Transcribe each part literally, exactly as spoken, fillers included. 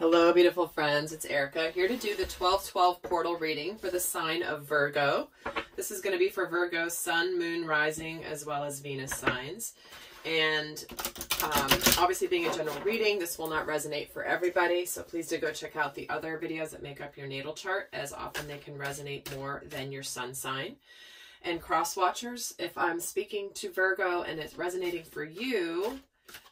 Hello, beautiful friends. It's Erica here to do the twelve twelve portal reading for the sign of Virgo. This is going to be for Virgo sun, moon, rising, as well as Venus signs. And um, obviously being a general reading, this will not resonate for everybody. So please do go check out the other videos that make up your natal chart, as often they can resonate more than your sun sign. And cross watchers, if I'm speaking to Virgo and it's resonating for you,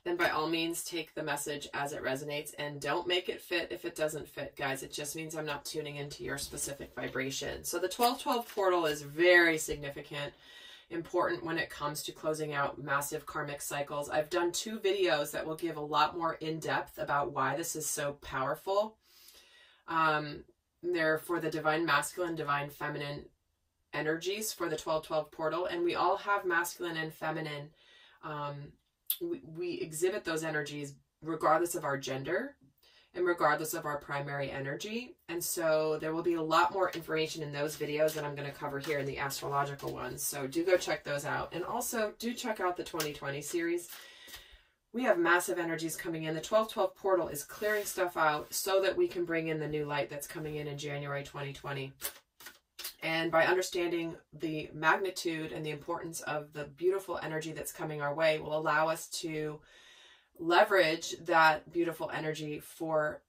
then by all means, take the message as it resonates and don't make it fit if it doesn't fit, guys. It just means I'm not tuning into your specific vibration. So the twelve twelve portal is very significant, important when it comes to closing out massive karmic cycles. I've done two videos that will give a lot more in-depth about why this is so powerful. Um, they're for the divine masculine, divine feminine energies for the twelve twelve portal. And we all have masculine and feminine um We, we exhibit those energies regardless of our gender and regardless of our primary energy. And so there will be a lot more information in those videos that I'm going to cover here in the astrological ones. So do go check those out. And also do check out the twenty twenty series. We have massive energies coming in. The twelve twelve portal is clearing stuff out so that we can bring in the new light that's coming in in January twenty twenty. And by understanding the magnitude and the importance of the beautiful energy that's coming our way will allow us to leverage that beautiful energy for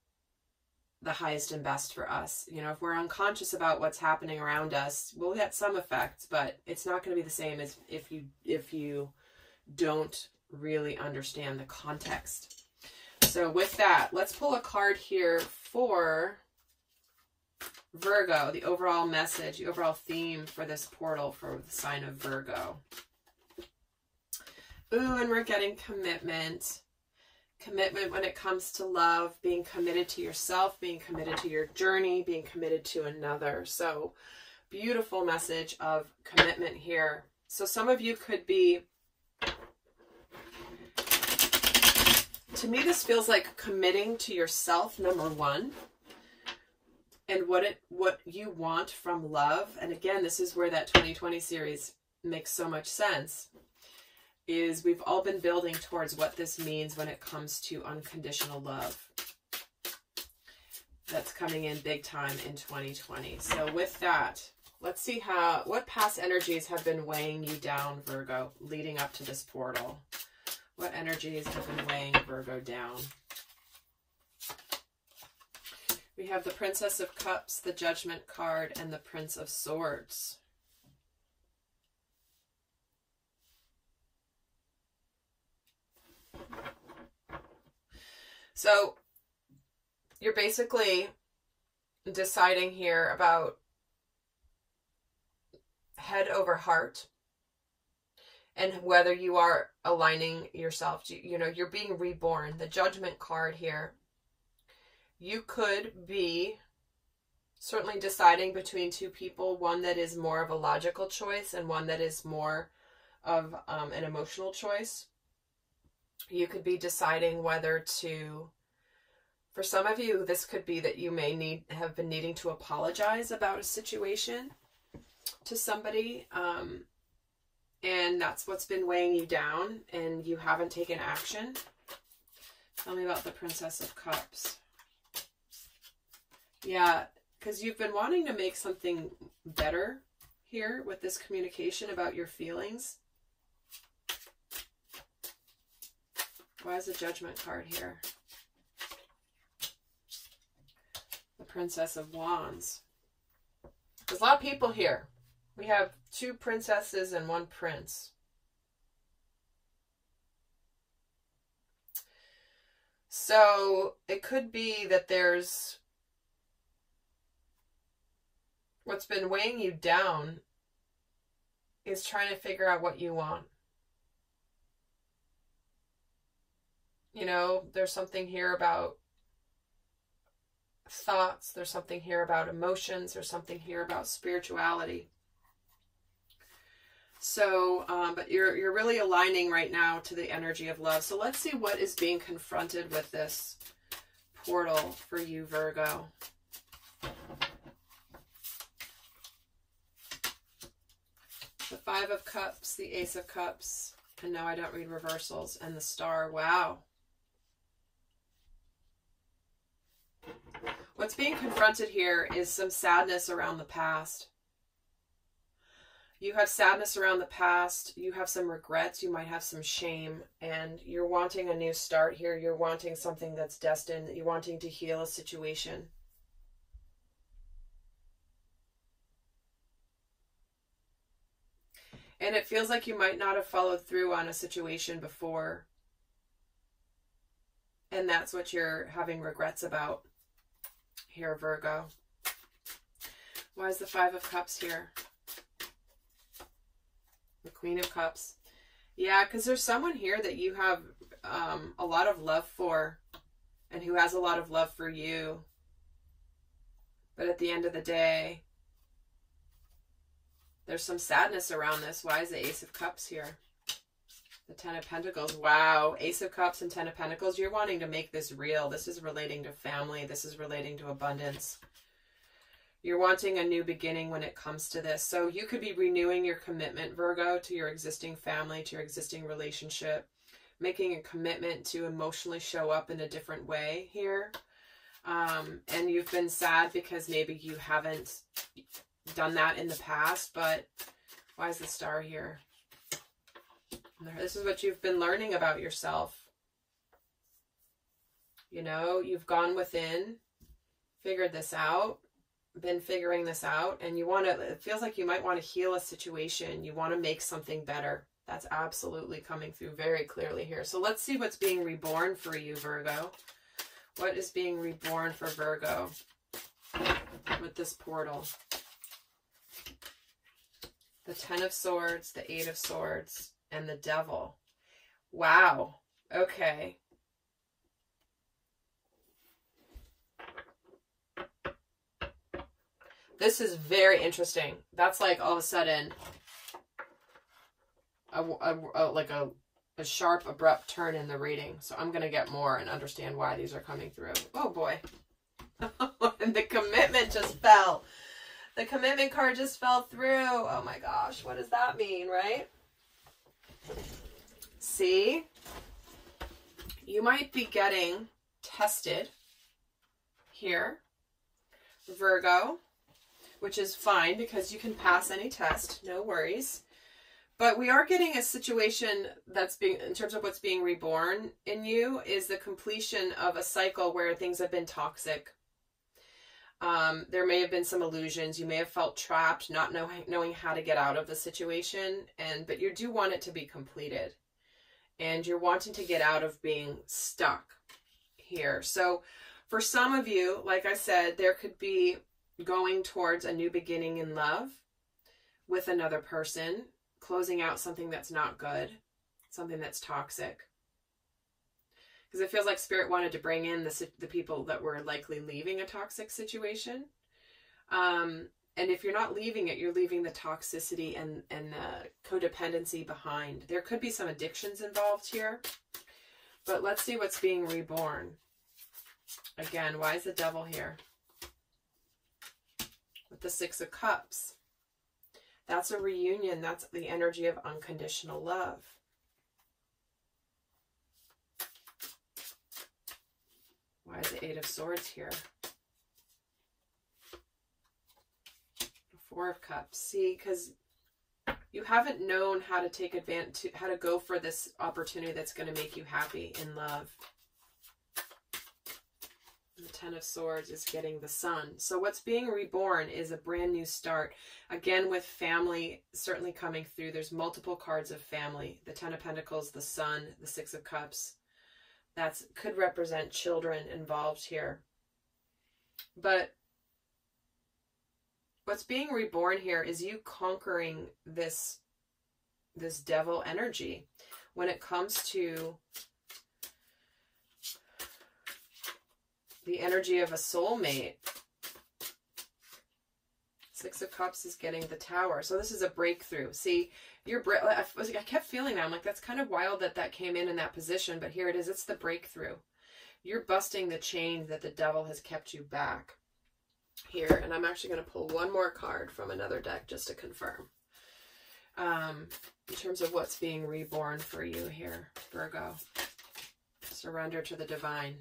the highest and best for us. You know, if we're unconscious about what's happening around us, we'll get some effects, but it's not going to be the same as if you, if you don't really understand the context. So with that, let's pull a card here for Virgo, the overall message, the overall theme for this portal for the sign of Virgo. Ooh, and we're getting commitment. Commitment when it comes to love, being committed to yourself, being committed to your journey, being committed to another. So beautiful message of commitment here. So some of you could be, to me this feels like committing to yourself, number one. And what it what you want from love, and again, this is where that twenty twenty series makes so much sense, is we've all been building towards what this means when it comes to unconditional love. That's coming in big time in twenty twenty. So with that, let's see how what past energies have been weighing you down, Virgo, leading up to this portal. What energies have been weighing Virgo down? We have the Princess of Cups, the Judgment card, and the Prince of Swords. So you're basically deciding here about head over heart and whether you are aligning yourself to, you know, you're being reborn. The Judgment card here. You could be certainly deciding between two people, one that is more of a logical choice and one that is more of um, an emotional choice. You could be deciding whether to, for some of you, this could be that you may need have been needing to apologize about a situation to somebody, um, and that's what's been weighing you down and you haven't taken action. Tell me about the Princess of Cups. Yeah, because you've been wanting to make something better here with this communication about your feelings. Why is the Judgment card here? The Princess of Wands. There's a lot of people here. We have two princesses and one prince. So it could be that there's what's been weighing you down is trying to figure out what you want. You know, there's something here about thoughts. There's something here about emotions. There's something here about spirituality. So, um, but you're, you're really aligning right now to the energy of love. So let's see what is being confronted with this portal for you, Virgo. The Five of Cups, the Ace of Cups, and no, I don't read reversals, and the Star. Wow. what's being confronted here is some sadness around the past. You have sadness around the past. You have some regrets. You might have some shame. And you're wanting a new start here. You're wanting something that's destined. You're wanting to heal a situation. And it feels like you might not have followed through on a situation before. And that's what you're having regrets about here, Virgo. Why is the Five of Cups here? The Queen of Cups. Yeah, because there's someone here that you have um, a lot of love for and who has a lot of love for you. But at the end of the day, there's some sadness around this. Why is the Ace of Cups here? The Ten of Pentacles. Wow. Ace of Cups and Ten of Pentacles. You're wanting to make this real. This is relating to family. This is relating to abundance. You're wanting a new beginning when it comes to this. So you could be renewing your commitment, Virgo, to your existing family, to your existing relationship, making a commitment to emotionally show up in a different way here. Um, and you've been sad because maybe you haven't done that in the past, but why is the star here? This is what you've been learning about yourself. You know, you've gone within, figured this out, been figuring this out, and you want to, it feels like you might want to heal a situation. You want to make something better. That's absolutely coming through very clearly here. So let's see what's being reborn for you, Virgo. What is being reborn for Virgo with this portal? The Ten of Swords, the Eight of Swords, and the Devil. Wow. Okay. This is very interesting. That's like all of a sudden, a, a, a, like a, a sharp, abrupt turn in the reading. So I'm going to get more and understand why these are coming through. Oh, boy. And the commitment just fell. The commitment card just fell through. Oh my gosh, what does that mean, right? See, you might be getting tested here, Virgo, which is fine because you can pass any test, no worries. But we are getting a situation that's being, in terms of what's being reborn in you, is the completion of a cycle where things have been toxic. Um, there may have been some illusions. You may have felt trapped, not know, knowing how to get out of the situation. And, but you do want it to be completed, and you're wanting to get out of being stuck here. So for some of you, like I said, there could be going towards a new beginning in love with another person, closing out something that's not good, something that's toxic. Because it feels like Spirit wanted to bring in the, the people that were likely leaving a toxic situation. Um, and if you're not leaving it, you're leaving the toxicity and, and the codependency behind. There could be some addictions involved here. But let's see what's being reborn. Again, why is the Devil here? With the Six of Cups. That's a reunion. That's the energy of unconditional love. Why is the Eight of Swords here? The Four of Cups. See, because you haven't known how to take advantage, how to go for this opportunity that's going to make you happy in love. And the Ten of Swords is getting the Sun. So what's being reborn is a brand new start. Again, with family certainly coming through. There's multiple cards of family. The Ten of Pentacles, the Sun, the Six of Cups. That's could represent children involved here. But what's being reborn here is you conquering this, this devil energy when it comes to the energy of a soulmate. Six of Cups is getting the Tower. So this is a breakthrough. See, you're bre I, was, I kept feeling that. I'm like, that's kind of wild that that came in in that position. But here it is. It's the breakthrough. You're busting the chain that the Devil has kept you back here. And I'm actually going to pull one more card from another deck just to confirm. Um, in terms of what's being reborn for you here, Virgo. Surrender to the divine.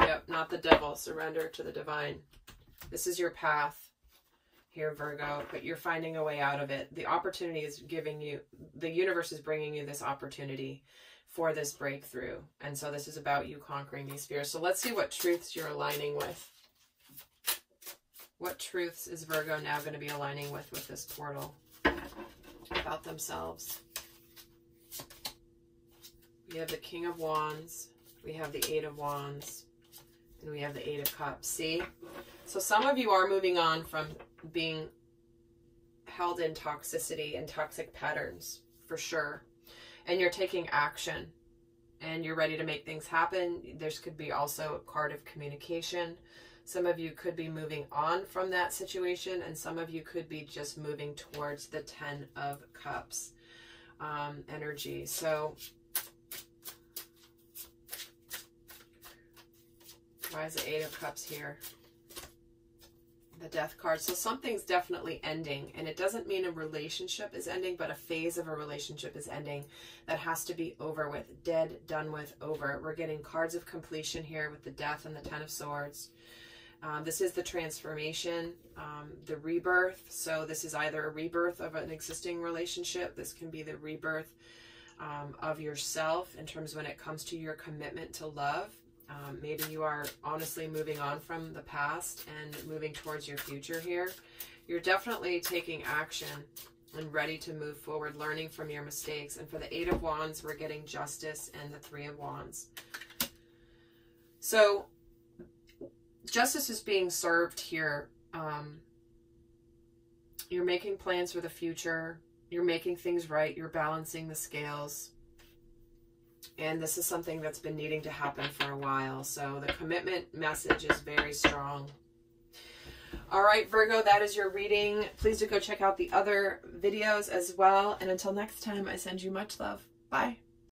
Yep, not the devil. Surrender to the divine. This is your path here, Virgo, but you're finding a way out of it. The opportunity is giving you, the universe is bringing you this opportunity for this breakthrough. And so this is about you conquering these fears. So let's see what truths you're aligning with. What truths is Virgo now going to be aligning with with this portal about themselves? We have the King of Wands, we have the Eight of Wands, and we have the Eight of Cups. See? So some of you are moving on from being held in toxicity and toxic patterns, for sure. And you're taking action and you're ready to make things happen. There could be also a card of communication. Some of you could be moving on from that situation, and some of you could be just moving towards the Ten of Cups um, energy. So why is the Eight of Cups here? The Death card. So something's definitely ending, and it doesn't mean a relationship is ending, but a phase of a relationship is ending that has to be over with, dead, done with, over. We're getting cards of completion here with the Death and the Ten of Swords. Um, this is the transformation, um, the rebirth. So this is either a rebirth of an existing relationship. This can be the rebirth um, of yourself in terms of when it comes to your commitment to love. Um, maybe you are honestly moving on from the past and moving towards your future here. You're definitely taking action and ready to move forward, learning from your mistakes. And for the Eight of Wands, we're getting justice and the Three of Wands. So justice is being served here. Um, you're making plans for the future. You're making things right. You're balancing the scales. And this is something that's been needing to happen for a while. So the commitment message is very strong. All right, Virgo, that is your reading. Please do go check out the other videos as well. And until next time, I send you much love. Bye.